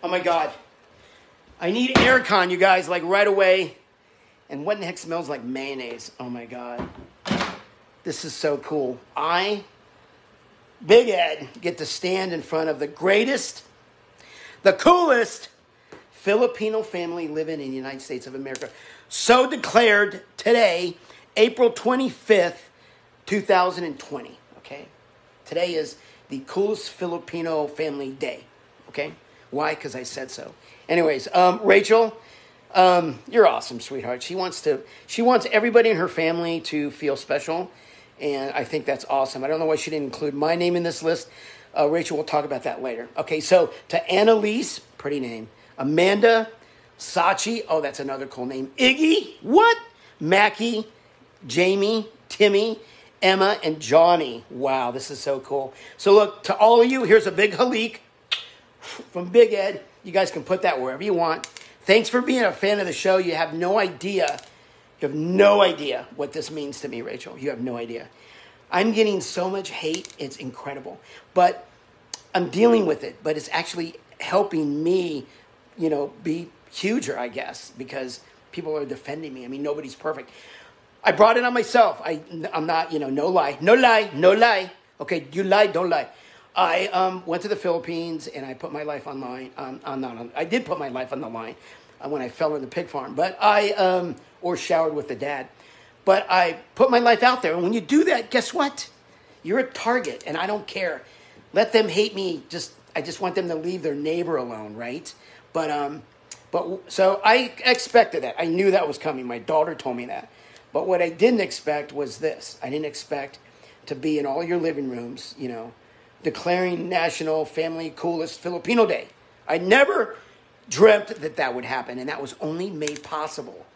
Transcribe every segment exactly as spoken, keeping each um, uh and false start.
Oh my God. I need aircon, you guys, like right away. And what in the heck smells like mayonnaise? Oh my God. This is so cool. I, Big Ed, get to stand in front of the greatest, the coolest Filipino family living in the United States of America. So declared today, April twenty-fifth, two thousand twenty, okay? Today is the coolest Filipino family day, okay? Why? Because I said so. Anyways, um, Rachel, um, you're awesome, sweetheart. She wants to. She wants everybody in her family to feel special, and I think that's awesome. I don't know why she didn't include my name in this list. Uh, Rachel, we'll talk about that later. Okay, so to Annalise, pretty name. Amanda, Sachi, oh, that's another cool name. Iggy, what? Mackie, Jamie, Timmy, Emma, and Johnny. Wow, this is so cool. So look, to all of you, here's a big halik from Big Ed. You guys can put that wherever you want. Thanks for being a fan of the show. You have no idea. You have no idea what this means to me, Rachel. You have no idea. I'm getting so much hate. It's incredible. But I'm dealing with it. But it's actually helping me, you know, be huger, I guess, because people are defending me. I mean, nobody's perfect. I brought it on myself. I, I'm not, you know, no lie. No lie. No lie. Okay, you lie, don't lie. I um, went to the Philippines and I put my life on line. Um, on, on, I did put my life on the line uh, when I fell in the pig farm, but I um, or showered with the dad. But I put my life out there, and when you do that, guess what? You're a target, and I don't care. Let them hate me. Just I just want them to leave their neighbor alone, right? But um, but so I expected that. I knew that was coming. My daughter told me that. But what I didn't expect was this. I didn't expect to be in all your living rooms, you know, declaring National Family Coolest Filipino Day. I never dreamt that that would happen, and that was only made possible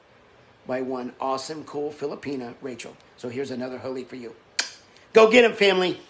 by one awesome, cool Filipina, Rachel. So here's another halik for you. Go get him, family.